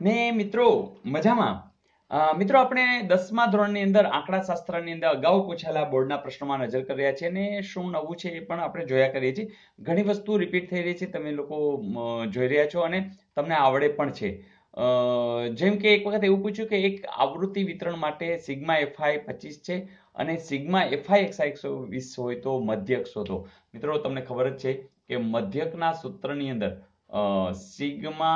ને મિત્રો મજામાં મિત્રો આપણે 10મા ધોરણની અંદર આંકડાશાસ્ત્રની અંદર અગાઉ પૂછેલા બોર્ડના પ્રશ્નોમાં નજર કરી રહ્યા છે અને શું નવું છે એ પણ આપણે જોયા કરીએ છીએ ઘણી વસ્તુ રિપીટ થઈ રહી છે તમે લોકો જોઈ રહ્યા છો અને તમને આવડે પણ છે જેમ કે એક વખત એવું પૂછ્યું કે એક આવૃત્તિ વિતરણ માટે સિગ્મા એફઆઈ 25 છે અને સિગ્મા એફઆઈ એક્સઆઈ 120 હોય તો મધ્યક શોધો મિત્રો તમને ખબર જ છે કે મધ્યકના સૂત્રની અંદર sigma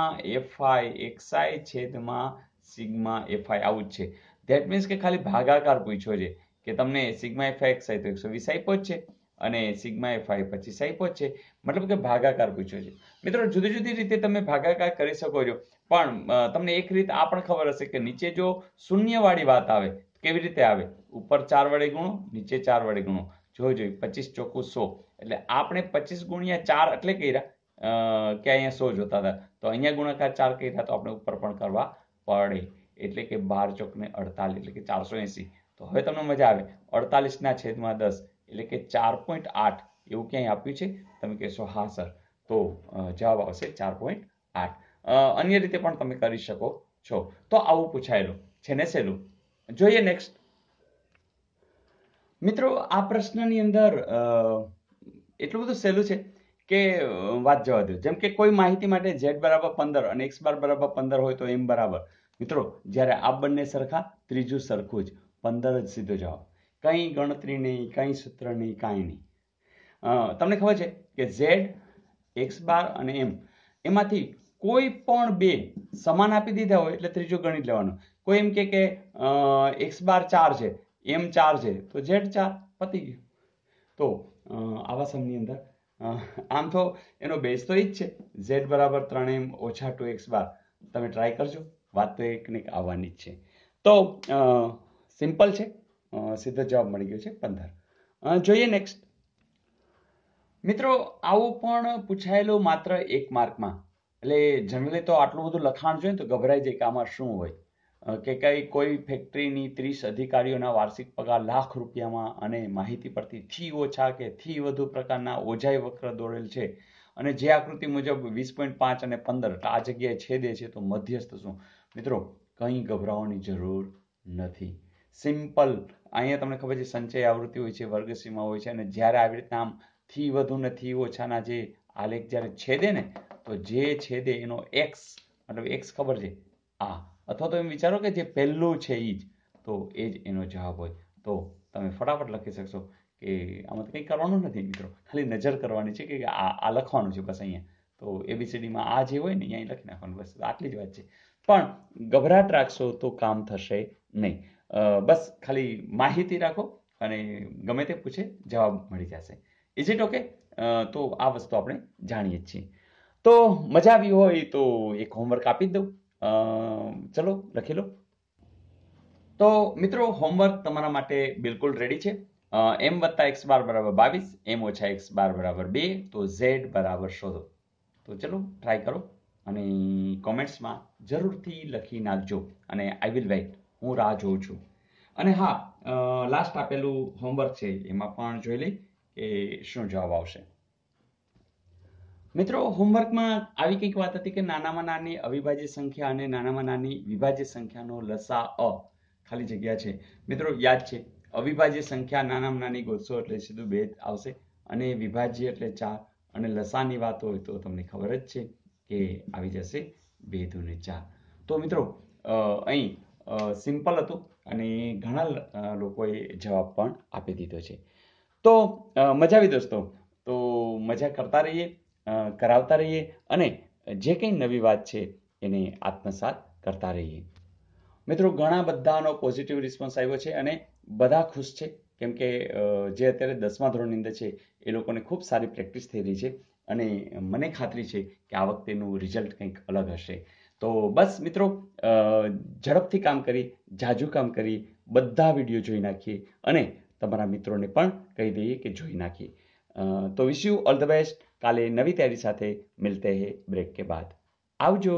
fi xi છેદમાં sigma fi આવું છે that means કે ખાલી ભાગાકાર પૂછ્યો છે કે તમને sigma fi xi તો 120 આપ્યો છે અને sigma fi 25 આપ્યો છે મતલબ કે ભાગાકાર પૂછ્યો છે મિત્રો જુદી જુદી રીતે તમે ભાગાકાર કરી શકો છો પણ તમને એક રીત આ પણ ખબર હશે કે નીચે જો શૂન્યવાળી વાત આવે કેવી રીતે આવે ઉપર 4 વડે ગુણો નીચે 4 વડે ગુણો જોજો 25 ચોકુ 100 એટલે આપણે 25 ગુણ્યા 4 એટલે કર્યા કે અહીંયા 100 જોતા હતા તો અહીંયા ગુણાકાર 4 કર્યા તો આપણે ઉપર પણ કરવા પડે એટલે કે 12 ચોકને 48 એટલે કે 480 તો હવે તમને મજા આવે 48 ના છેદમાં 10 એટલે કે 4.8 એવું ક્યાંય આપ્યું છે તમે કહેશો હા સર તો જવાબ આવશે 4.8 અન્ય રીતે પણ તમે કરી શકો છો તો આવું પૂછાયેલું છે ને સેલું જોઈએ નેક્સ્ટ મિત્રો આ પ્રશ્નની અંદર એટલું બધું સેલું છે કે વાત જવા દો જેમ કે કોઈ માહિતી માટે z બરાબર 15 અને x બાર બરાબર 15 હોય તો m બરાબર મિત્રો જ્યારે આ બંને સરખા ત્રીજું સરખું જ 15 જ સીધો જવાબ કઈ ગણતરી નહીં કઈ સૂત્ર નહીં કાઈ નહીં તમને ખબર છે કે z x બાર અને m એમાંથી કોઈ પણ બે સમાન આપી દીધા હોય એટલે ત્રીજો ગણી લેવાનો કોઈ એમ કે x બાર 4 છે m 4 છે તો z 4 પતી ગયું તો આવા સમની અંદર આમ તો એનો બેઝ તો ઈ જ છે z બરાબર 3m ઓછા 2x બાર તમે ટ્રાય કરજો વાત તો એક ને આવવાની જ છે તો સિમ્પલ છે સીધો જવાબ મળી ગયો છે 15 જોઈએ નેક્સ્ટ મિત્રો આવું પણ પૂછાયેલું માત્ર 1 માર્કમાં એટલે જનરલી તો આટલું બધું લખાણ જોઈએ તો ગભરાઈ જાય કે આમાં શું હોય કે કઈ કોઈ ફેક્ટરીની 30 અધિકારીઓના વાર્ષિક પગાર લાખ રૂપિયામાં અને માહિતી પરથી થી ઓછા કે થી વધુ પ્રકારના ઓજાઈ વક્ર દોરેલ છે અને જે આકૃતિ મુજબ 20.5 અને 15 આ જગ્યાએ છેદે છે તો મધ્યસ્થ શું મિત્રો કંઈ ગભરાવાની જરૂર નથી સિમ્પલ અહીંયા તમને ખબર છે સંચય આવૃત્તિ હોય છે વર્ગસીમા હોય છે અને જ્યારે આવી રીતે આમ થી વધુ ને થી ઓછાના જે આલેખ જ્યારે છેદે ને તો જે છેદે એનો x મતલબ x ખબર છે આ અથવા તો એમ વિચારો કે જે પહેલું છે ઈ જ તો એ જ એનો જવાબ હોય તો તમે ફટાફટ લખી શકશો કે આમાં કંઈ કરવાનું નથી મિત્રો ખાલી નજર કરવાની છે કે આ લખવાનું છે બસ અહીંયા તો ABCD માં આ જે હોય ને અહીં લખી નાખવાનું બસ આટલી જ વાત છે પણ ગભરાટ રાખશો તો કામ થશે નહીં બસ ખાલી માહિતી રાખો અને ગમે તે પૂછે જવાબ મળી જશે ઇઝ ઇટ ઓકે તો આ વસ્તુ આપણે જાણીએ છીએ તો મજા આવી હોય તો એક હોમવર્ક આપી દઉં चलो लखी लो तो मित्रों होमवर्क तमारा माटे बिल्कुल रेडी छे m + x बार बराबर 22 m - x बार बराबर 2 तो z बराबर शोधो तो चलो ट्राई करो अने कमेंट्स में जरूर थी लखी नाखजो अने आई विल वेट हूँ राह जोऊ छूं अने हाँ लास्ट आपेलू होमवर्क छे एमां पण जोई ले के शुं जवाब आवशे મિત્રો હોમવર્કમાં આવી કઈક વાત હતી કે નાનામાં નાની અવિભાજ્ય સંખ્યા અને નાનામાં નાની વિભાજ્ય સંખ્યાનો લસાઅ ખાલી જગ્યા છે મિત્રો યાદ છે અવિભાજ્ય સંખ્યા નાનામાં નાની ગોઠવો એટલે સીધું 2 આવશે અને વિભાજ્ય એટલે 4 અને લસાની વાત હોય તો તમને ખબર જ છે કે આવી જશે 2 * 4 તો મિત્રો અહીં સિમ્પલ હતું અને ઘણા લોકોએ જવાબ પણ આપી દીધો છે તો મજા આવી દોસ્તો તો મજા કરતા રહીએ करावता रहिए अने जे कई नवी बात छे एने आत्मसात करता रहिए मित्रों घणा बधानो पॉजिटिव रिस्पोन्स आव्यो छे अने बधा खुश छे केम के जे अत्यारे 10मા ધોરણની અંદર છે એ લોકોને ખૂબ સારી પ્રેક્ટિસ થઈ રહી છે અને મને ખાતરી છે કે આ વખતેનું રિઝલ્ટ કંઈક અલગ હશે તો બસ મિત્રો ઝડપથી કામ કરી જાજુ કામ કરી બધા વિડિયો જોઈ નાખીએ અને તમારા મિત્રોને પણ કહી દઈએ કે જોઈ નાખીએ तो wish you all the best काले नवी तैयारी साथे मिलते हैं ब्रेक के बाद आवजो।